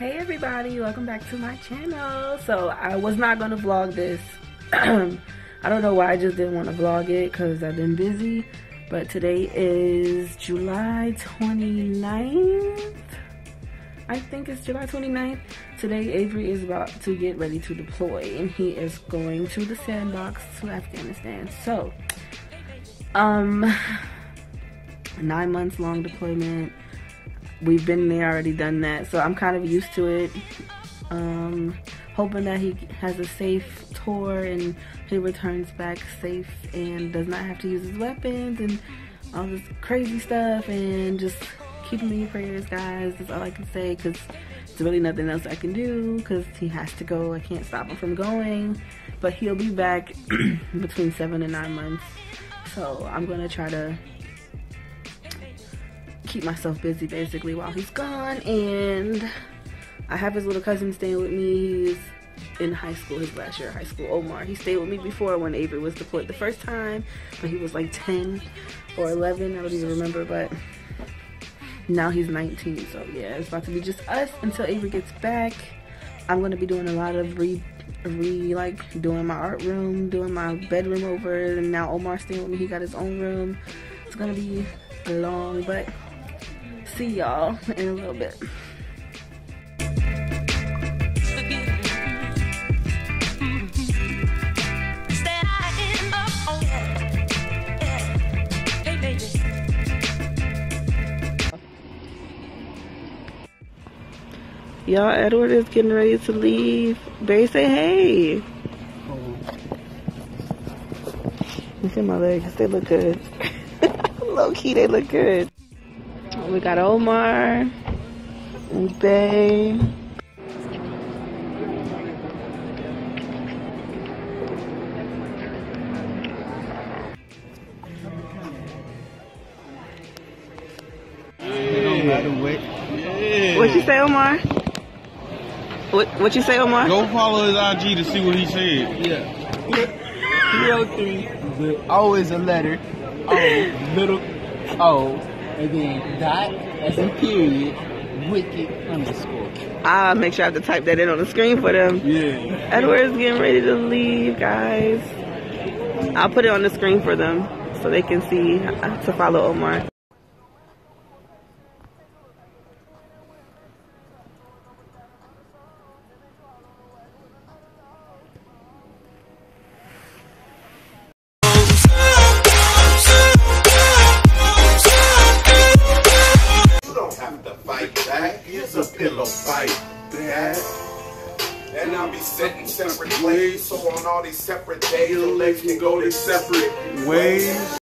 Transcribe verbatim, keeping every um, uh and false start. Hey everybody, welcome back to my channel. So I was not gonna vlog this. I don't know why, I just didn't want to vlog it because I've been busy. But today is July twenty-ninth. I think it's July twenty-ninth. Today Avery is about to get ready to deploy and he is going to the sandbox to Afghanistan. So um nine months long deployment. We've been there, already done that, so I'm kind of used to it. Um, hoping that he has a safe tour and he returns back safe and does not have to use his weapons and all this crazy stuff, and just keep him in your prayers, guys. That's all I can say, because there's really nothing else I can do, because he has to go. I can't stop him from going, but he'll be back between seven and nine months, so I'm going to try to keep myself busy basically while he's gone. And I have his little cousin staying with me. He's in high school, his last year of high school, Omar. He stayed with me before when Avery was deployed the first time, but he was like ten or eleven, I don't even remember, but now he's nineteen. So yeah, it's about to be just us until Avery gets back. I'm gonna be doing a lot of re re like doing my art room, doing my bedroom over, and now Omar's staying with me, he got his own room. It's gonna be long, but see y'all in a little bit. Y'all, Edward is getting ready to leave. Barry, say hey. Look at my legs, they look good. Low key, they look good. We got Omar and Bae. Yeah. What you say, Omar? What What you say, Omar? Go follow his I G to see what he said. Yeah. three oh three with always a letter. Oh, little O. And then dot as a period, wicked underscore. I'll make sure I have to type that in on the screen for them. Yeah. Edward's getting ready to leave, guys. I'll put it on the screen for them so they can see to follow Omar. Separate ways, so on all these separate days, the legs can go their separate ways.